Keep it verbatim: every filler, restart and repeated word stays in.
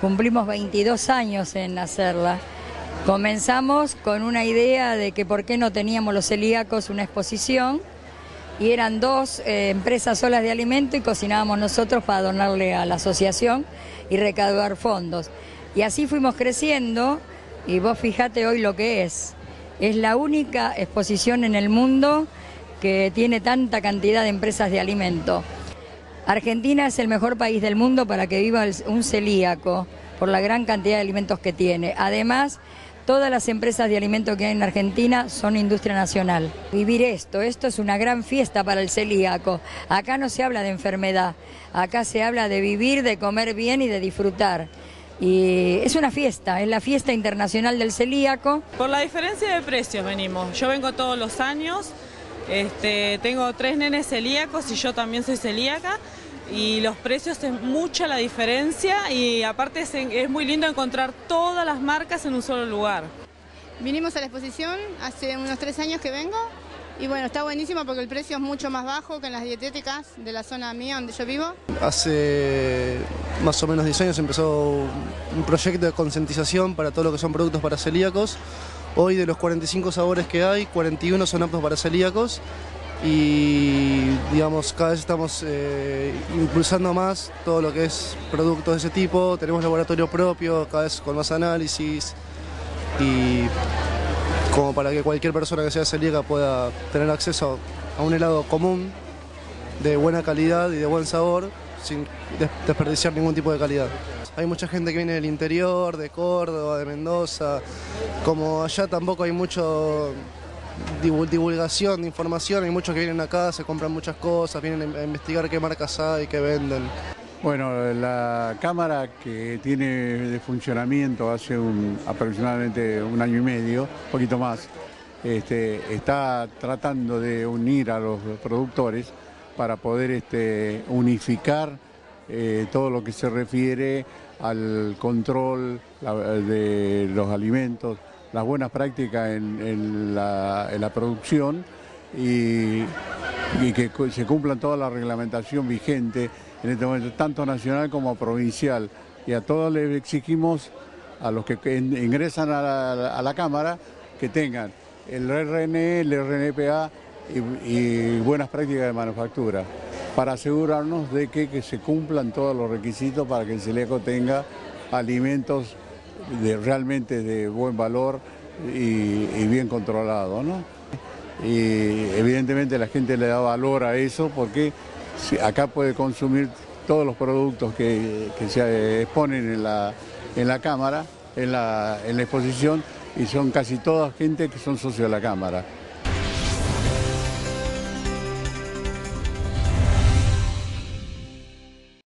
Cumplimos veintidós años en hacerla. Comenzamos con una idea de que por qué no teníamos los celíacos una exposición, y eran dos eh, empresas solas de alimento y cocinábamos nosotros para donarle a la asociación y recaudar fondos. Y así fuimos creciendo, y vos fijate hoy lo que es. Es la única exposición en el mundo que tiene tanta cantidad de empresas de alimento. Argentina es el mejor país del mundo para que viva un celíaco, por la gran cantidad de alimentos que tiene. Además, todas las empresas de alimentos que hay en Argentina son industria nacional. Vivir esto, esto es una gran fiesta para el celíaco. Acá no se habla de enfermedad, acá se habla de vivir, de comer bien y de disfrutar. Y es una fiesta, es la fiesta internacional del celíaco. Por la diferencia de precios venimos, yo vengo todos los años. Este, tengo tres nenes celíacos y yo también soy celíaca, y los precios es mucha la diferencia, y aparte es, es muy lindo encontrar todas las marcas en un solo lugar. Vinimos a la exposición hace unos tres años que vengo, y bueno, está buenísimo porque el precio es mucho más bajo que en las dietéticas de la zona mía donde yo vivo. Hace más o menos diez años empezó un proyecto de concientización para todo lo que son productos para celíacos. Hoy de los cuarenta y cinco sabores que hay, cuarenta y uno son aptos para celíacos, y digamos cada vez estamos eh, impulsando más todo lo que es productos de ese tipo. Tenemos laboratorio propio, cada vez con más análisis, y como para que cualquier persona que sea celíaca pueda tener acceso a un helado común, de buena calidad y de buen sabor, sin desperdiciar ningún tipo de calidad. Hay mucha gente que viene del interior, de Córdoba, de Mendoza. Como allá tampoco hay mucha divulgación de información, hay muchos que vienen acá, se compran muchas cosas, vienen a investigar qué marcas hay, qué venden. Bueno, la cámara que tiene de funcionamiento hace un, aproximadamente un año y medio, un poquito más, este, está tratando de unir a los productores para poder este, unificar Eh, todo lo que se refiere al control la, de los alimentos, las buenas prácticas en, en, la, en la producción, y, y que se cumplan toda la reglamentación vigente en este momento, tanto nacional como provincial. Y a todos les exigimos, a los que ingresan a la, a la Cámara, que tengan el R N E, el R N P A y, y buenas prácticas de manufactura, para asegurarnos de que, que se cumplan todos los requisitos para que el celíaco tenga alimentos de, realmente de buen valor y, y bien controlado, ¿no? Y evidentemente la gente le da valor a eso, porque acá puede consumir todos los productos que, que se exponen en la, en la cámara, en la, en la exposición, y son casi toda gente que son socios de la cámara.